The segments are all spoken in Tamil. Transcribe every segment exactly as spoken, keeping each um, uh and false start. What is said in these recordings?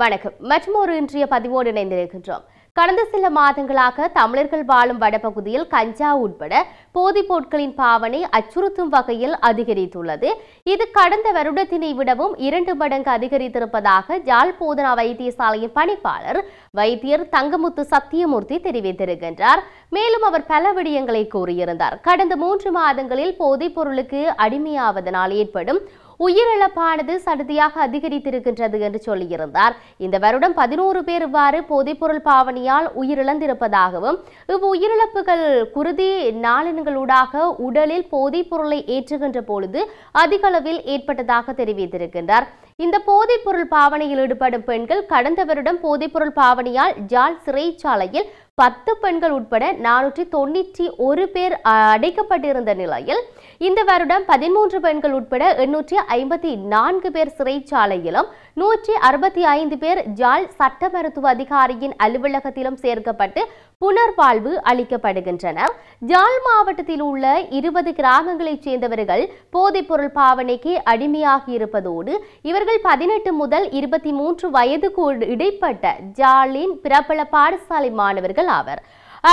வணக்கம். மற்றொரு இன்றைய பதிவோடு இணைந்திருக்கின்றோம். கடந்த சில மாதங்களாக தமிழர்கள் வாழும் வடபகுதியில் கஞ்சா உட்பட போதைப் பொருட்களின் பாவனை அச்சுறுத்தும் வகையில் அதிகரித்துள்ளது. இது கடந்த வருடத்தினை விடவும் இரண்டு மடங்கு அதிகரித்திருப்பதாக யாழ் போதனா வைத்தியசாலையின் பணிப்பாளர் வைத்தியர் தங்கமுத்து சத்தியமூர்த்தி தெரிவித்திருக்கின்றார். மேலும் அவர் பல விடயங்களை கூறியிருந்தார். கடந்த மூன்று மாதங்களில் போதைப் பொருளுக்கு அடிமையாவதனால் ஏற்படும் உயிரிழப்பானது சடுதியாக அதிகரித்திருக்கின்றது என்று சொல்லியிருந்தார். இந்த வருடம் பதினோரு பேர் இவ்வாறு போதைப்பொருள் பாவனையால் உயிரிழந்திருப்பதாகவும் இவ் உயிரிழப்புகள் குருதி நாளினங்களூடாக உடலில் போதைப்பொருளை ஏற்றுகின்ற பொழுது அதிக அளவில் ஏற்பட்டதாக தெரிவித்திருக்கின்றார். இந்த போதைப்பொருள் பாவனையில் ஈடுபடும் பெண்கள் கடந்த வருடம் போதைப்பொருள் பாவனையால் யாழ் சிறைச்சாலையில் பத்து பெண்கள் உட்பட நானூற்றி தொண்ணூற்றி ஒரு பேர் அடைக்கப்பட்டிருந்த நிலையில் இந்த வருடம் பதிமூன்று பெண்கள் உட்பட எண்ணூற்றி ஐம்பத்தி நான்கு பேர் சிறைச்சாலையிலும் நூற்றி அறுபத்தி ஐந்து பேர் யாழ் சட்ட மருத்துவ அதிகாரியின் அலுவலகத்திலும் சேர்க்கப்பட்டு புனர்வாழ்வு அளிக்கப்படுகின்றனர். யாழ் மாவட்டத்தில் உள்ள இருபது கிராமங்களைச் சேர்ந்தவர்கள் போதைப்பொருள் பாவனைக்கு அடிமையாகி இருப்பதோடு இவர்கள் பதினெட்டு முதல் இருபத்தி மூன்று வயதுக்கு இடைப்பட்ட யாழின் பிரபல பாடசாலை மாணவர்கள் ஆவர்.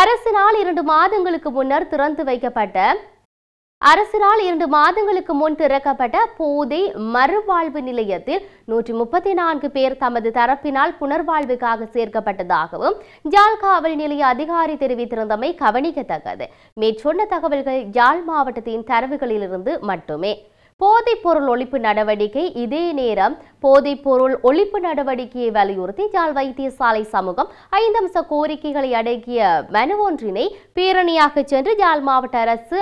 அரசினால் இரண்டு மாதங்களுக்கு முன்னர் திறந்து வைக்கப்பட்ட அரசினால் இரண்டு மாதங்களுக்கு முன் திறக்கப்பட்ட போதை மறுவாழ்வு நிலையத்தில் நூற்றி முப்பத்தி நான்கு பேர் தமது தரப்பினால் புனர்வாழ்வுக்காக சேர்க்கப்பட்டதாகவும் யாழ் காவல் நிலைய அதிகாரி தெரிவித்திருந்தமை கவனிக்கத்தக்கது. மேற்சொன்ன தகவல்கள் யாழ் மாவட்டத்தின் தரவுகளிலிருந்து மட்டுமே. போதைப்பொருள் ஒழிப்பு நடவடிக்கை இதே நேரம் போதைப்பொருள் ஒழிப்பு நடவடிக்கையை வலியுறுத்தி யாழ் வைத்தியசாலை சமூகம் ஐந்து அம்ச கோரிக்கைகளை அடங்கிய மனு ஒன்றினை பேரணியாக சென்று யாழ் மாவட்ட அரசு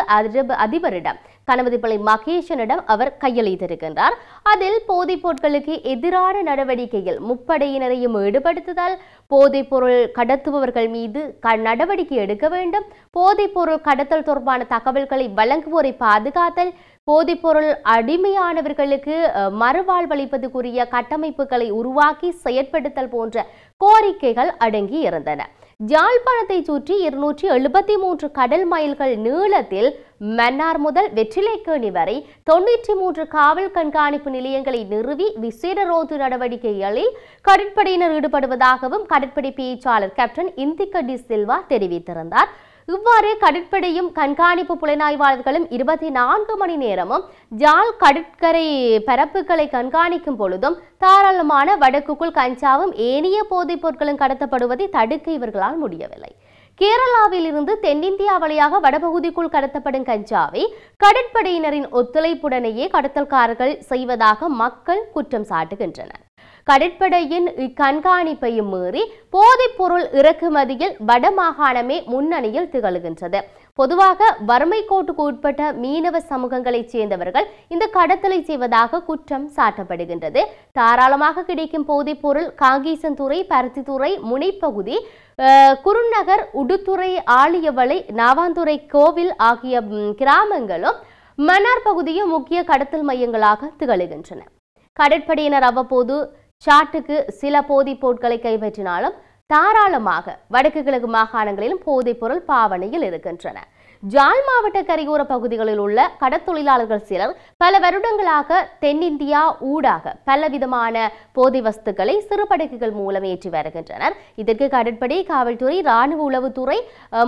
அதிபரிடம் கணபதிப்பிள்ளை மகேசனிடம் அவர் கையளித்திருக்கின்றார். அதில் போதைப் பொருட்களுக்கு எதிரான நடவடிக்கையில் முப்படையினரையும் ஈடுபடுத்துதல், போதைப்பொருள் கடத்துபவர்கள் மீது நடவடிக்கை எடுக்க வேண்டும், போதைப்பொருள் கடத்தல் தொடர்பான தகவல்களை வழங்குவோரை பாதுகாத்தல், போதைப்பொருள் அடிமையானவர்களுக்கு மறுவாழ்வளிப்பதுக்குரிய கட்டமைப்புகளை உருவாக்கி செயற்படுத்தல் போன்ற கோரிக்கைகள் அடங்கி இருந்தன. யாழ்ப்பாணத்தை சுற்றி இருநூற்றி எழுபத்தி மூன்று கடல் மைல்கள் நீளத்தில் மன்னார் முதல் வெற்றிலைக்கேணி வரை தொன்னூற்றி மூன்று காவல் கண்காணிப்பு நிலையங்களை நிறுவி விசேட ரோந்து நடவடிக்கைகளில் கடற்படையினர் ஈடுபடுவதாகவும் கடற்படை பேச்சாளர் கேப்டன் இந்திக்க டி சில்வா தெரிவித்திருந்தார். இவ்வாறு கடற்படையும் கண்காணிப்பு புலனாய்வாளர்களும் இருபத்தி நான்கு மணி நேரமும் யாழ் கடற்கரை பரப்புகளை கண்காணிக்கும் பொழுதும் தாராளமான வடக்குக்குள் கஞ்சாவும் ஏனைய போதைப் பொருட்களும் கடத்தப்படுவதை தடுக்க இவர்களால் முடியவில்லை. கேரளாவில் இருந்து தென்னிந்தியா வழியாக வடபகுதிக்குள் கடத்தப்படும் கஞ்சாவை கடற்படையினரின் ஒத்துழைப்புடனேயே கடத்தல்காரர்கள் செய்வதாக மக்கள் குற்றம் சாட்டுகின்றனர். கடற்படையின் கண்காணிப்பையும் மீறி போதைப்பொருள் இறக்குமதியில் வடமாகாணமே முன்னணியில் திகழ்கின்றது. பொதுவாக வறுமை கோட்டுக்கு உட்பட்ட மீனவ சமூகங்களைச் சேர்ந்தவர்கள் இந்த கடத்தலை செய்வதாக குற்றம் சாட்டப்படுகின்றது. தாராளமாக கிடைக்கும் போதைப்பொருள் காங்கேசன்துறை, பருத்தித்துறை, முனைப்பகுதி, குருநகர், உடுத்துறை, ஆலியவளை, நாவாந்துறை, கோவில் ஆகிய கிராமங்களும் மன்னார் பகுதியும் முக்கிய கடத்தல் மையங்களாக திகழ்கின்றன. கடற்படையினர் அவ்வப்போது சாட்டுக்கு சில போதைப் பொருட்களை கைப்பற்றினாலும் தாராளமாக வடக்கு கிழக்கு மாகாணங்களிலும் போதைப்பொருள் பாவனையில் இருக்கின்றன. யாழ் மாவட்ட கரையோர பகுதிகளில் உள்ள கடத்தொழிலாளர்கள் சிலர் பல வருடங்களாக தென்னிந்தியா ஊடாக பலவிதமான போதை வஸ்துக்களை சிறு படகுகள் மூலம் ஏற்றி வருகின்றனர். இதற்கு கடற்படை, காவல்துறை, இராணுவ உளவுத்துறை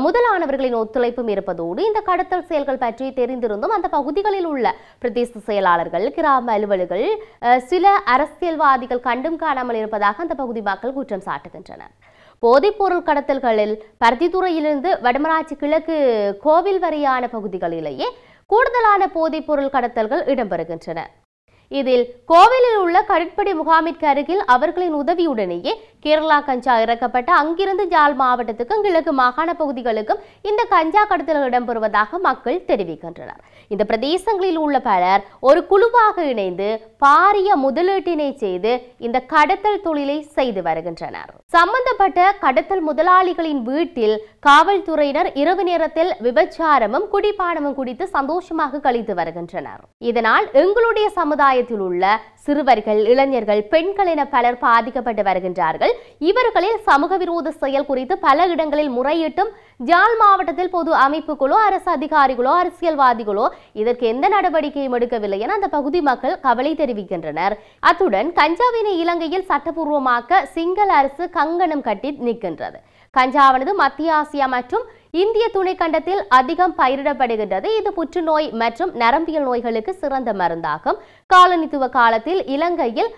முதலானவர்களின் ஒத்துழைப்பும் இருப்பதோடு இந்த கடத்தல் செயல்கள் பற்றி தெரிந்திருந்தும் அந்த பகுதிகளில் உள்ள பிரதேச செயலாளர்கள், கிராம அலுவலர்கள், சில அரசியல்வாதிகள் கண்டும் காணாமல் இருப்பதாக அந்த பகுதி மக்கள் குற்றம் சாட்டுகின்றனர். போதைப்பொருள் கடத்தல்களில் பருத்தித்துறையிலிருந்து வடமராட்சி கிழக்கு கோவில் வரையான பகுதிகளிலேயே கூடுதலான போதைப்பொருள் கடத்தல்கள் இடம்பெறுகின்றன. இதில் கோவிலில் உள்ள கடற்படை முகாமிற்கு அருகில் அவர்களின் உதவியுடனேயே கேரளா கஞ்சா இறக்கப்பட்ட அங்கிருந்து யாழ் மாவட்டத்துக்கும் கிழக்கு மாகாண பகுதிகளுக்கும் இந்த கஞ்சா கடத்தல் இடம்பெறுவதாக மக்கள் தெரிவிக்கின்றனர். இந்த பிரதேசங்களில் உள்ள பலர் ஒரு குழுவாக இணைந்து பாரிய முதலீட்டினை செய்து இந்த கடத்தல் தொழிலை செய்து வருகின்றனர். சம்பந்தப்பட்ட கடத்தல் முதலாளிகளின் வீட்டில் காவல்துறையினர் இரவு நேரத்தில் விபச்சாரமும் குடிபானமும் குடித்து சந்தோஷமாக கழித்து வருகின்றனர். இதனால் எங்களுடைய சமுதாய உள்ள சிறுவர்கள், இளைஞர்கள், பெண்கள் என பலர் பாதிக்கப்பட்டு வருகின்றார்கள். இவர்களில் சமூக விரோத செயல் குறித்து பல இடங்களில் முறையிட்டும் ஜாழ் மாவட்டத்தில் பொது அமைப்புகளோ அரசு அதிகாரிகளோ அரசியல்வாதிகளோ இதற்கு எந்த நடவடிக்கையும் எடுக்கவில்லை என அந்த பகுதி மக்கள் கவலை தெரிவிக்கின்றனர். அத்துடன் கஞ்சாவினை இலங்கையில் சட்டபூர்வமாக்க சிங்கள அரசு கங்கணம் கட்டி நிற்கின்றது. கஞ்சாவானது மத்திய ஆசியா மற்றும் இந்திய துணைக்கண்டத்தில் அதிகம் பயிரிடப்படுகின்றது. இது புற்றுநோய் மற்றும் நரம்பியல் நோய்களுக்கு சிறந்த மருந்தாகும். காலனித்துவ காலத்தில் இலங்கையில்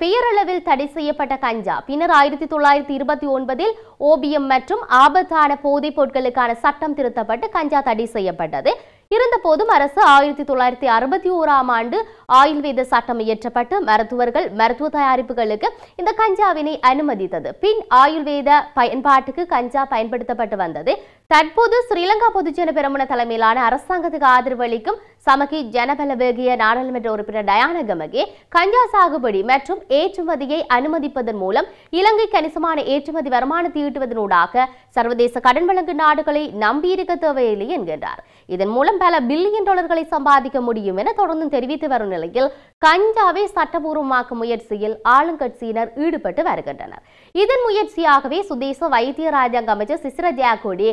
பெயரளவில் தடை செய்யப்பட்ட கஞ்சா பின்னர் ஆயிரத்தி தொள்ளாயிரத்தி இருபத்தி ஒன்பதில் ஓபியம் மற்றும் ஆபத்தான போதைப் பொருட்களுக்கான சட்டம் திருத்தப்பட்டு கஞ்சா தடை செய்யப்பட்டது. இருந்த போதும் அரசு ஆயிரத்தி தொள்ளாயிரத்தி அறுபத்தி ஓராம் ஆண்டு ஆயுர்வேத சட்டம் இயற்றப்பட்டு மருத்துவர்கள் மருத்துவ தயாரிப்புகளுக்கு இந்த கஞ்சாவினை அனுமதித்தது. பின் ஆயுர்வேத பயன்பாட்டுக்கு கஞ்சா பயன்படுத்தப்பட்டு வந்தது. தற்போது ஸ்ரீலங்கா பொதுஜன பெரமுன தலைமையிலான அரசாங்கத்துக்கு ஆதரவு அளிக்கும் சமகி ஜனபல வேகிய நாடாளுமன்ற உறுப்பினர் டயானா கமகே கஞ்சா சாகுபடி மற்றும் ஏற்றுமதியை அனுமதிப்பதன் மூலம் இலங்கை கணிசமான ஏற்றுமதி வருமானத்தை ஈட்டுவதனூடாக சர்வதேச கடன் வழங்கும் நாடுகளை நம்பியிருக்க தேவையில்லை என்கின்றார். இதன் மூலம் பல பில்லியன் டாலர்களை சம்பாதிக்க முடியும் என தொடர்ந்து தெரிவித்து வரும் நிலையில் கஞ்சாவை சட்டபூர்வமாக்கும் முயற்சியில் ஆளுங்கட்சியினர் ஈடுபட்டு வருகின்றனர். இதன் முயற்சியாகவே சுதேச வைத்திய ராஜாங்க அமைச்சர் சிசிர ஜெயக்கொடி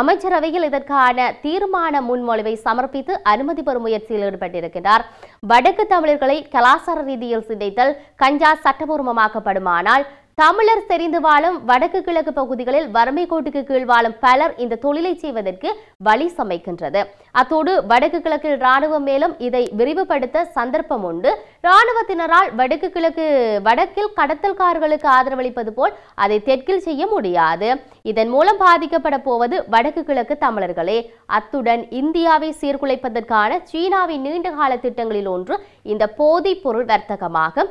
அமைச்சரவையில் இதற்கான தீர்மான முன்மொழிவை சமர்ப்பித்து அனுமதி பெறும் முயற்சியில் ஈடுபட்டிருக்கிறார். வடக்கு தமிழர்களை கலாச்சார ரீதியில் சிதைத்தல் கஞ்சா சட்டபூர்வமாக்கப்படுமானால் தமிழர் தெரிந்து வாழும் வடக்கு கிழக்கு பகுதிகளில் வறுமை கோட்டுக்கு கீழ் வாழும் பலர் இந்த தொழிலை செய்வதற்கு வழி சமைக்கின்றது. அத்தோடு வடக்கு கிழக்கில் இராணுவம் மேலும் இதை விரிவுபடுத்த சந்தர்ப்பம் உண்டு. இராணுவத்தினரால் வடக்கு கிழக்கு வடக்கில் கடத்தல்காரர்களுக்கு ஆதரவளிப்பது போல் அதை தெற்கில் செய்ய முடியாது. இதன் மூலம் பாதிக்கப்பட போவது வடக்கு கிழக்கு தமிழர்களே. அத்துடன் இந்தியாவை சீர்குலைப்பதற்கான சீனாவின் நீண்டகால திட்டங்களில் ஒன்று இந்த போதைப் பொருள் வர்த்தகமாகும்.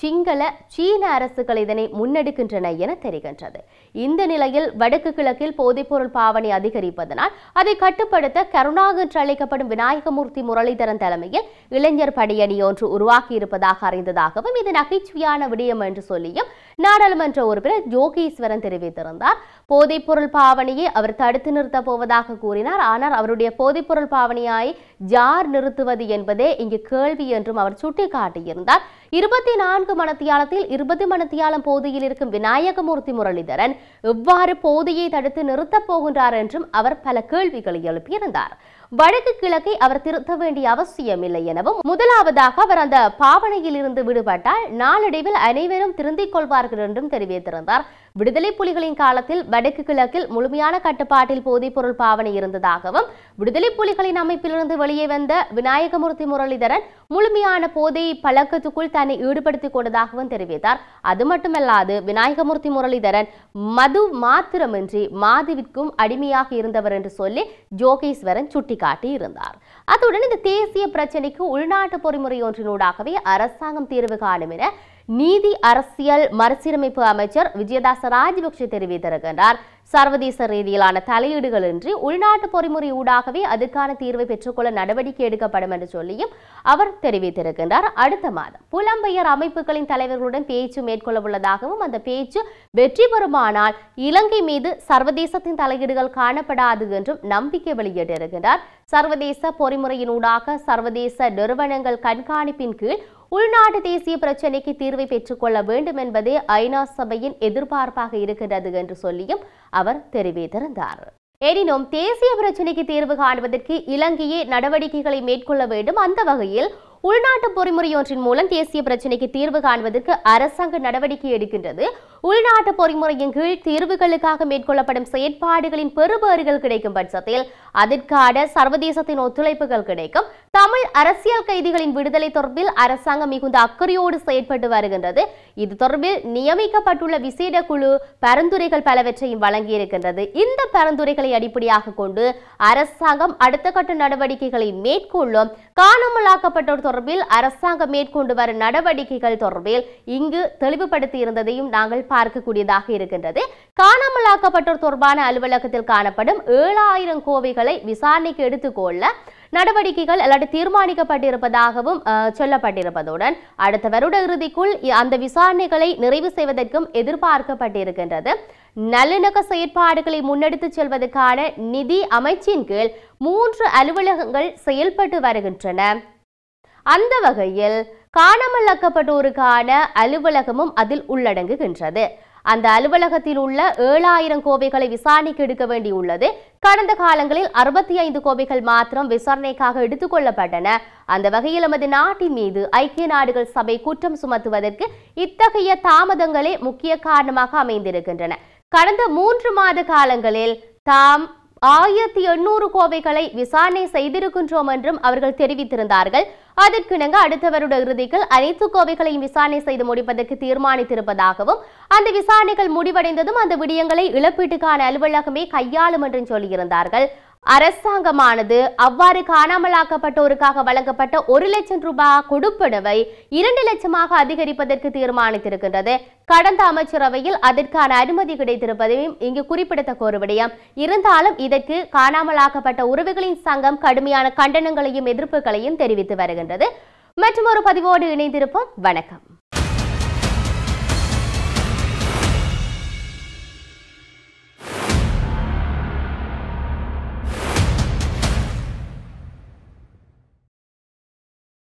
சிங்கள சீன அரசுகள் இதனை முன்னெடுக்கின்றன என தெரிகின்றது. இந்த நிலையில் வடக்கு கிழக்கில் போதைப்பொருள் பாவனை அதிகரிப்பதனால் அதை கட்டுப்படுத்த கருணாக என்று அழைக்கப்படும் விநாயகமூர்த்தி முரளிதரன் தலைமையில் இளைஞர் படையணி ஒன்று உருவாக்கியிருப்பதாக அறிந்ததாகவும் இது நகைச்சுவையான விடயம் என்று சொல்லியும் நாடாளுமன்ற உறுப்பினர் ஜோகேஸ்வரன் தெரிவித்திருந்தார். போதைப்பொருள் பாவனையை அவர் தடுத்து நிறுத்த போவதாக கூறினார். ஆனால் அவருடைய போதைப்பொருள் பாவனையாய் யார் நிறுத்துவது என்பதே இங்கு கேள்வி என்றும் அவர் சுட்டிக்காட்டியிருந்தார். இருபத்தி நான்கு மணத்தியாலத்தில் இருபது மணத்தியாலம் போதையில் இருக்கும் விநாயகமூர்த்தி முரளிதரன் எவ்வாறு போதையை தடுத்து நிறுத்தப் போகின்றார் என்றும் அவர் பல கேள்விகளை எழுப்பியிருந்தார். வடக்கு கிழக்கை அவர் திருத்த வேண்டிய அவசியமில்லை எனவும் முதலாவதாக அவர் அந்த பாவனையில் இருந்து விடுபட்டால் நாளடைவில் அனைவரும் திருந்திக் கொள்வார்கள் என்றும் தெரிவித்திருந்தார். விடுதலை புலிகளின் காலத்தில் வடக்கு கிழக்கில் முழுமையான கட்டுப்பாட்டில் போதைப்பொருள் பாவனை இருந்ததாகவும் விடுதலை புலிகளின் அமைப்பிலிருந்து வெளியே வந்த விநாயகமூர்த்தி முரளிதரன் முழுமையான போதை பழக்கத்துக்குள் தன்னை ஈடுபடுத்திக் கொண்டதாகவும் தெரிவித்தார். அது மட்டுமல்லாது விநாயகமூர்த்தி முரளிதரன் மது மாத்திரமின்றி மாதுவிற்கும் அடிமையாக இருந்தவர் என்று சொல்லி ஜோகேஸ்வரன் சுட்டிக்காட்டி இருந்தார். அத்துடன் இந்த தேசிய பிரச்சினைக்கு உள்நாட்டு பொறிமுறை ஒன்றினூடாகவே அரசாங்கம் தீர்வு காணும் என நீதி அரசியல் மறுசீரமைப்பு அமைச்சர் விஜயதாச ராஜபக்ஷ தெரிவித்திருக்கின்றார். சர்வதேச ரீதியிலான தலையீடுகள் இன்றி உள்நாட்டு பொறிமுறை ஊடாகவே அதற்கான தீர்வை பெற்றுக்கொள்ள நடவடிக்கை எடுக்கப்படும் என்று சொல்லியும் அவர் தெரிவித்திருக்கின்றார். அடுத்த மாதம் புலம்பெயர் அமைப்புகளின் தலைவர்களுடன் பேச்சு மேற்கொள்ள உள்ளதாகவும் அந்த பேச்சு வெற்றி பெறுமானால் இலங்கை மீது சர்வதேசத்தின் தலையீடுகள் காணப்படாது என்றும் நம்பிக்கை வெளியிட்டிருக்கின்றார். சர்வதேச பொறிமுறையின் ஊடாக சர்வதேச நிறுவனங்கள் கண்காணிப்பின் கீழ் உள்நாட்டு தேசிய பிரச்சினைக்கு தீர்வை பெற்றுக்கொள்ள வேண்டும் என்பதே ஐநா சபையின் எதிர்பார்ப்பாக இருக்கின்றது என்று சொல்லியும் அவர் தெரிவித்திருந்தார். எனினும் தேசிய பிரச்சினைக்கு தீர்வு காண்பதற்கு இலங்கையே நடவடிக்கைகளை மேற்கொள்ள வேண்டும். அந்த வகையில் உள்நாட்டு பொறிமுறையொன்றின் மூலம் தேசிய பிரச்சினைக்கு தீர்வு காண்பதற்கு அரசாங்க நடவடிக்கை எடுக்கின்றது. உள்நாட்டு பொறிமுறையின் கீழ் தீர்வுகளுக்காக மேற்கொள்ளப்படும் செயற்பாடுகளின் பெறுபேறுகள் கிடைக்கும் பட்சத்தில் அதற்கான சர்வதேசத்தின் ஒத்துழைப்புகள் கிடைக்கும். தமிழ் அரசியல் கைதிகளின் விடுதலை தொடர்பில் அரசாங்கம் மிகுந்த அக்கறையோடு செயற்பட்டு வருகின்றது. இது தொடர்பில் நியமிக்கப்பட்டுள்ள விசேட குழு பரிந்துரைகள் பலவற்றையும் வழங்கியிருக்கின்றது. இந்த பரிந்துரைகளை அடிப்படையாக கொண்டு அரசாங்கம் அடுத்த கட்ட நடவடிக்கைகளை மேற்கொள்ளும். காணாமலாக்கப்பட்டோர் தொடர்பில் அரசாங்கம் மேற்கொண்டு வரும் நடவடிக்கைகள் தொடர்பில் இங்கு தெளிவுபடுத்தி இருந்ததையும் நாங்கள் பார்க்கக்கூடியதாக இருக்கின்றது. காணாமலாக்கப்பட்டோர் தொடர்பான அலுவலகத்தில் காணப்படும் ஏழாயிரம் கோவைகளை விசாரணைக்கு எடுத்துக்கொள்ள நடவடிக்கைகள் அல்லது தீர்மானிக்கப்பட்டிருப்பதாகவும் சொல்லப்பட்டிருப்பதுடன் அடுத்த வருட இறுதிக்குள் அந்த விசாரணைகளை நிறைவு செய்வதற்கும் எதிர்பார்க்கப்பட்டிருக்கின்றது. நல்லிணக்க செயற்பாடுகளை முன்னெடுத்துச் செல்வதற்கான நிதி அமைச்சின் கீழ் மூன்று அலுவலகங்கள் செயல்பட்டு வருகின்றன. அந்த வகையில் காணாமலாக்கப்பட்டோருக்கான அலுவலகமும் அதில் உள்ளடங்குகின்றது. அந்த அலுவலகத்தில் உள்ள ஏழாயிரம் கோவைகளை விசாரணைக்கு எடுக்க வேண்டியுள்ளது. கடந்த காலங்களில் அறுபத்தி ஐந்து கோவைகள் மாத்திரம் விசாரணைக்காக எடுத்துக் கொள்ளப்பட்டன. அந்த வகையில் நமது நாட்டின் மீது ஐக்கிய நாடுகள் சபை குற்றம் சுமத்துவதற்கு இத்தகைய தாமதங்களே முக்கிய காரணமாக அமைந்திருக்கின்றன. கடந்த மூன்று மாத காலங்களில் தாம் ஆயிரத்தி எண்ணூறு கோவைகளை விசாரணை செய்திருக்கின்றோம் என்றும் அவர்கள் தெரிவித்திருந்தார்கள். அதற்கிணங்க அடுத்த வருட இறுதியில் அனைத்து கோவைகளையும் விசாரணை செய்து முடிப்பதற்கு தீர்மானித்திருப்பதாகவும் அந்த விசாரணைகள் முடிவடைந்ததும் அந்த விடயங்களை இழப்பீட்டுக்கான அலுவலகமே கையாளும் என்றும் சொல்லியிருந்தார்கள். அரசாங்கமானது அவ்வாறு காணாமலாக்கப்பட்டோருக்காக வழங்கப்பட்ட ஒரு லட்சம் ரூபாய் கொடுப்பனவை இரண்டு லட்சமாக அதிகரிப்பதற்கு தீர்மானித்திருக்கின்றது. கடந்த அமைச்சரவையில் அதற்கான அனுமதி கிடைத்திருப்பதையும் இங்கு குறிப்பிடத்தக்க ஒரு விடயம். இருந்தாலும் இதற்கு காணாமலாக்கப்பட்ட உறவுகளின் சங்கம் கடுமையான கண்டனங்களையும் எதிர்ப்புகளையும் தெரிவித்து வருகின்றது. மற்றொரு பதிவோடு இணைந்திருப்போம். வணக்கம்.